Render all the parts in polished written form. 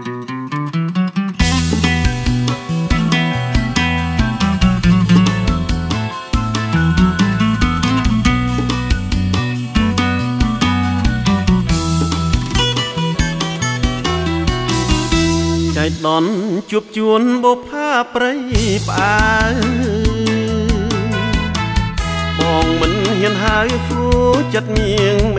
ใจดอนจุบจวนบุพาปรายปายมองมันเห็นหายฟูจัดเงียงเม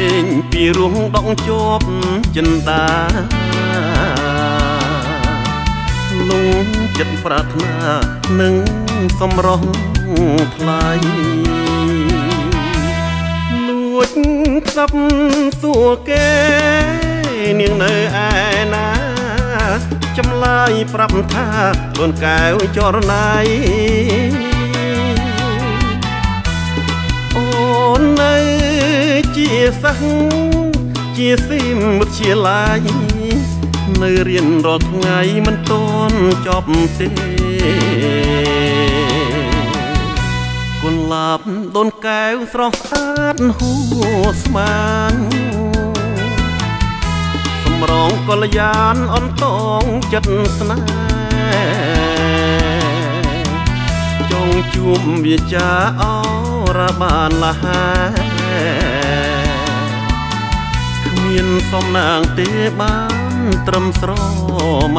่นปีรุ่งดองจบจันตาลุงจันปรารถนาหนึ่งสมร้องพลายซับสัวเกเนียงเนยไอนาจำลายปรับท่าล้วนแก้วจรนายโอ้เนยจีสังจีซิมมุดเชียลายเนยเรียนรอดไงมันต้นจอบเตคนหลับโดนแก้วสรอกาดหูสมานสมรองกลยานอ่อนตองจัดสนาจงจุ่มเบียจาเอาระบานละหาเมียนสมนางเตบ้านตรมสรอไม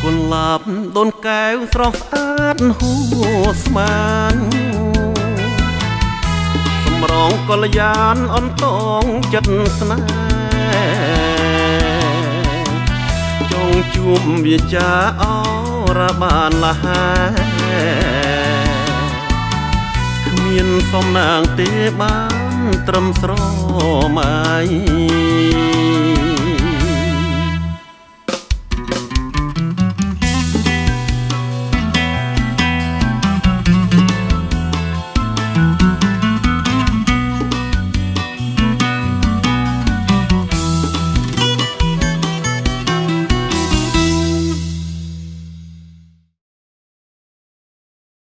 คนหลับโดนแก้วสรอกาดหูสมานสมรองกลยานอ่อนตองจัดสนาจงจุ่มเบียจาเอาระบานละหาเมียนสมนางเตบ้านตรมสรอไม